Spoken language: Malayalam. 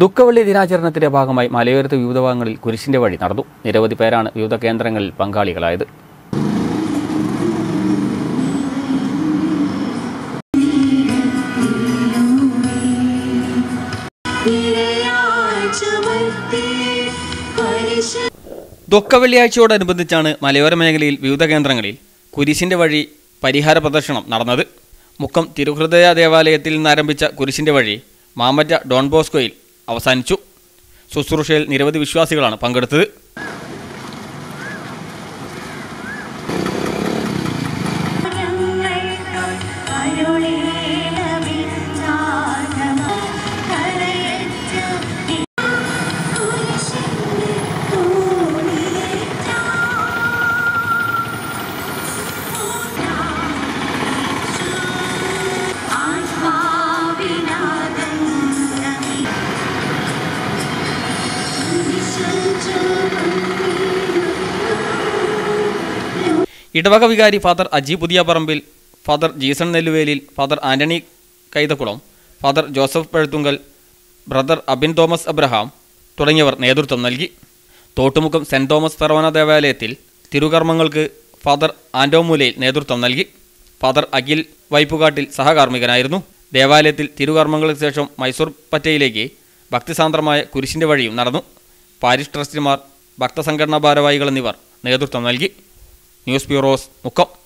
ദുഃഖവെള്ളി ദിനാചരണത്തിന്റെ ഭാഗമായി മലയോരത്ത് വിവിധ ഭാഗങ്ങളിൽ കുരിശിന്റെ വഴി നടന്നു. നിരവധി പേരാണ് വിവിധ കേന്ദ്രങ്ങളിൽ പങ്കാളികളായത്. ദുഃഖവെള്ളിയാഴ്ചയോടനുബന്ധിച്ചാണ് മലയോര മേഖലയിൽ വിവിധ കേന്ദ്രങ്ങളിൽ കുരിശിന്റെ വഴി പരിഹാര പ്രദർശനം നടന്നത്. മുക്കം തിരുഹൃദയ ദേവാലയത്തിൽ നിന്നാരംഭിച്ച കുരിശിന്റെ വഴി മാമറ്റ ഡോൺ ബോസ്കോയിൽ അവസാനിച്ചു. ശുശ്രൂഷയിൽ നിരവധി വിശ്വാസികളാണ് പങ്കെടുത്തത്. ഇടവക വികാരി father Aji Puthiyaparambil, father Jeeson Nelluvelil, father Antony Kaithakulam, father Joseph Pazhuthunkal, brother Abin Thomas Abraham തുടങ്ങിയവർ നേതൃത്വം നൽകി. തോട്ടുമുക്കം സെന്റ് തോമസ് ഫെറോന ദേവാലയത്തിൽ തിരുകർമ്മങ്ങൾക്ക് ഫാദർ ആൻറ്റോമൂലയിൽ നേതൃത്വം നൽകി. ഫാദർ അഖിൽ വൈപ്പുകാട്ടിൽ സഹകാർമ്മികനായിരുന്നു. ദേവാലയത്തിൽ തിരുകർമ്മങ്ങൾക്ക് ശേഷം മൈസൂർ പറ്റയിലേക്ക് ഭക്തിസാന്ദ്രമായ കുരിശിൻ്റെ വഴിയും നടന്നു. പാരിഷ് ട്രസ്റ്റിമാർ, ഭക്തസംഘടനാ ഭാരവാഹികൾ എന്നിവർ നേതൃത്വം നൽകി. News bureaus Mukkam.